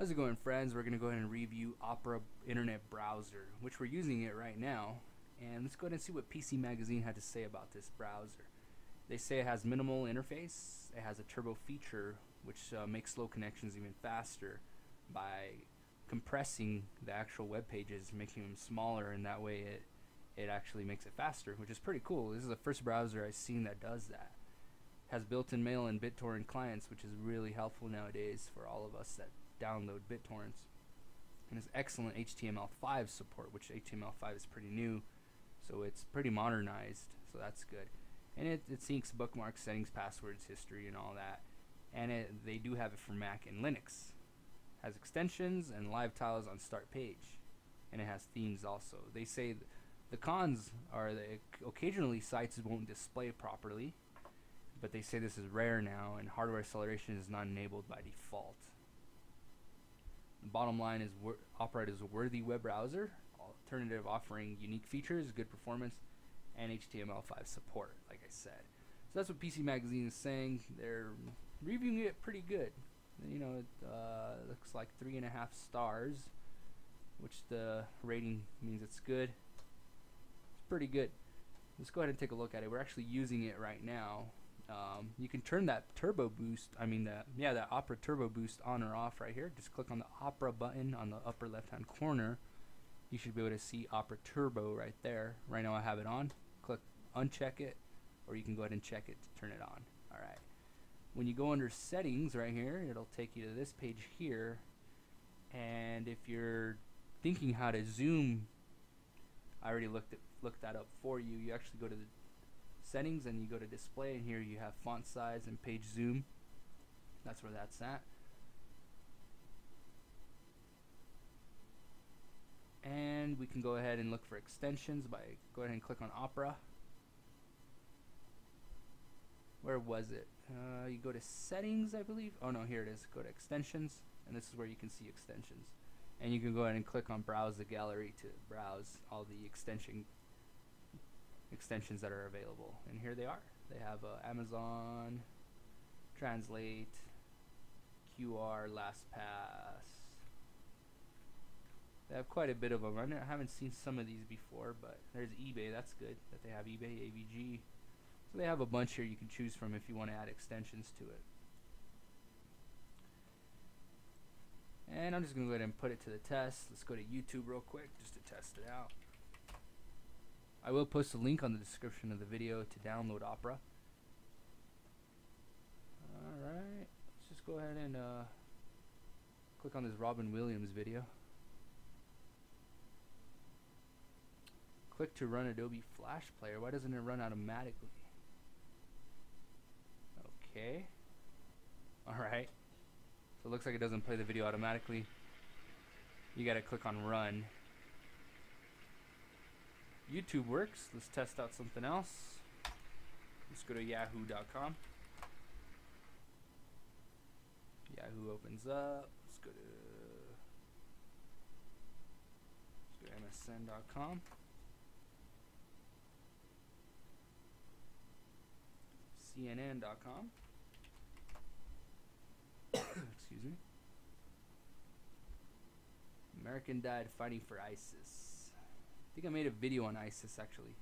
How's it going, friends? We're going to go ahead and review Opera Internet Browser, which we're using it right now. And let's go ahead and see what PC Magazine had to say about this browser. They say it has minimal interface, it has a turbo feature, which makes slow connections even faster by compressing the actual web pages, making them smaller, and that way it actually makes it faster, which is pretty cool. This is the first browser I've seen that does that. It has built-in mail and BitTorrent clients, which is really helpful nowadays for all of us that download BitTorrents, and it's excellent HTML5 support, which HTML5 is pretty new, so it's pretty modernized, so that's good. And it syncs bookmarks, settings, passwords, history, and all that. And they do have it for Mac and Linux. It has extensions and live tiles on start page, and it has themes also. They say the cons are that occasionally sites won't display properly, but they say this is rare now, and hardware acceleration is not enabled by default. The bottom line is Opera is a worthy web browser, alternative offering unique features, good performance, and HTML5 support, like I said. So that's what PC Magazine is saying. They're reviewing it pretty good. You know, it looks like 3.5 stars, which the rating means it's good. It's pretty good. Let's go ahead and take a look at it. We're actually using it right now. You can turn that turbo boost, that Opera turbo boost on or off right here. Just click on the Opera button on the upper left hand corner. You should be able to see Opera turbo right there. Right now I have it on. Click uncheck it, or you can go ahead and check it to turn it on. Alright, when you go under settings right here, it'll take you to this page here, and if you're thinking how to zoom, I already looked that up for you. You actually go to the settings and you go to display, and here you have font size and page zoom. That's where that's at. And we can go ahead and look for extensions by go ahead and click on Opera. Where was it? You go to settings, I believe. Oh no, here it is. Go to extensions, and this is where you can see extensions. And you can go ahead and click on browse the gallery to browse all the extensions that are available, and here they are. They have Amazon, Translate, QR, LastPass. They have quite a bit of them. I haven't seen some of these before, but there's eBay. That's good that they have eBay, ABG. So they have a bunch here you can choose from if you want to add extensions to it. And I'm just going to go ahead and put it to the test. Let's go to YouTube real quick just to test it out. I will post a link on the description of the video to download Opera. Alright, let's just go ahead and click on this Robin Williams video. Click to run Adobe Flash Player. Why doesn't it run automatically? Okay. Alright, so it looks like it doesn't play the video automatically. You gotta click on run. YouTube works. Let's test out something else. Let's go to yahoo.com. Yahoo opens up. Let's go to msn.com. CNN.com. Excuse me. American died fighting for ISIS. I think I made a video on ISIS actually.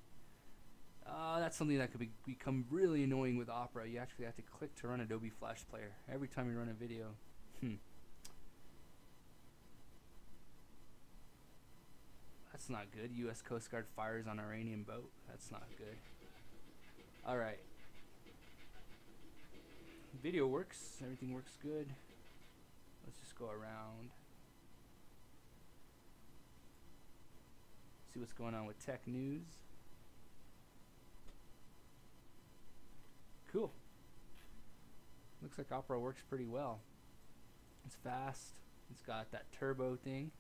That's something that could become really annoying with Opera. You actually have to click to run Adobe Flash Player every time you run a video. That's not good. U.S. Coast Guard fires on Iranian boat. That's not good. Alright. Video works. Everything works good. Let's just go around. See what's going on with tech news. Cool. Looks like Opera works pretty well. It's fast. It's got that turbo thing.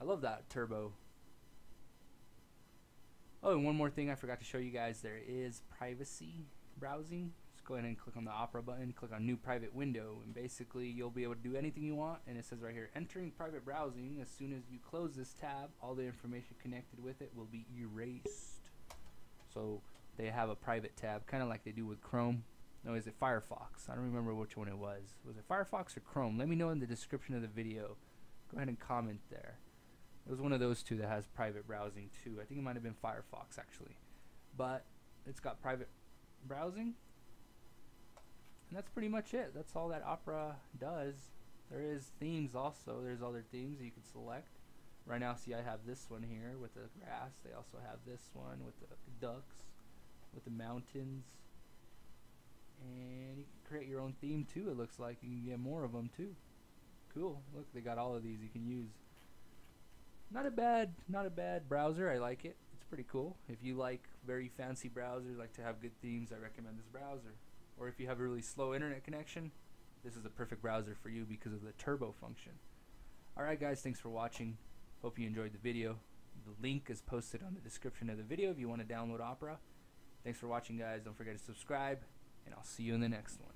I love that turbo. Oh, and one more thing I forgot to show you guys. There is privacy browsing. Just go ahead and click on the Opera button. Click on new private window, and basically you'll be able to do anything you want, and it says right here, entering private browsing. As soon as you close this tab, all the information connected with it will be erased. So they have a private tab, kind of like they do with Chrome. No, is it Firefox? I don't remember which one it was. Was it Firefox or Chrome? Let me know in the description of the video. Go ahead and comment there. It was one of those two that has private browsing too. I think it might have been Firefox actually. But it's got private browsing. And that's pretty much it. That's all that Opera does. There is themes also. There's other themes you can select. Right now, see, I have this one here with the grass. They also have this one with the ducks, with the mountains. And you can create your own theme too, it looks like. You can get more of them too. Cool. Look, they got all of these you can use. Not a bad browser. I like it. It's pretty cool. If you like very fancy browsers, like to have good themes, I recommend this browser. Or if you have a really slow internet connection, this is a perfect browser for you because of the turbo function. Alright guys, thanks for watching. Hope you enjoyed the video. The link is posted on the description of the video if you want to download Opera. Thanks for watching guys. Don't forget to subscribe, and I'll see you in the next one.